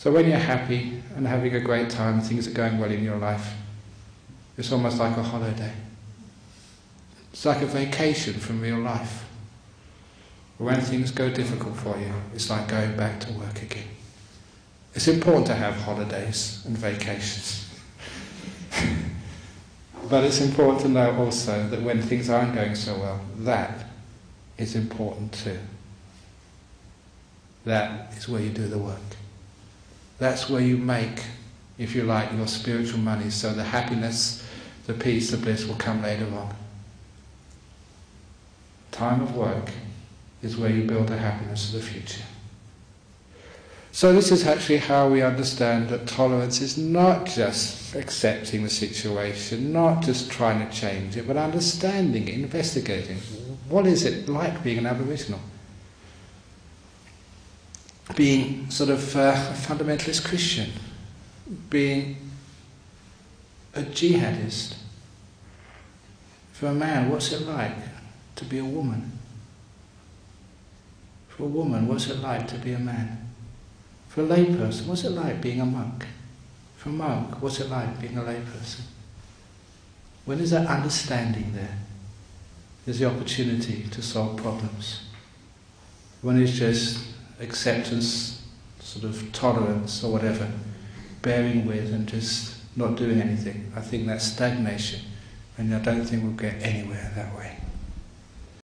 So when you're happy and having a great time, things are going well in your life, it's almost like a holiday. It's like a vacation from real life. When things go difficult for you, it's like going back to work again. It's important to have holidays and vacations. But it's important to know also that when things aren't going so well, that is important too. That is where you do the work. That's where you make, if you like, your spiritual money, so the happiness, the peace, the bliss will come later on. Time of work is where you build the happiness of the future. So this is actually how we understand that tolerance is not just accepting the situation, not just trying to change it, but understanding it, investigating. What is it like being an Aboriginal? Being sort of a fundamentalist Christian, being a jihadist. For a man, what's it like to be a woman? For a woman, what's it like to be a man? For a layperson, what's it like being a monk? For a monk, what's it like being a layperson? When is that understanding there? There's the opportunity to solve problems. When it's just acceptance, sort of tolerance or whatever, bearing with and just not doing anything, I think that's stagnation, and I don't think we'll get anywhere that way.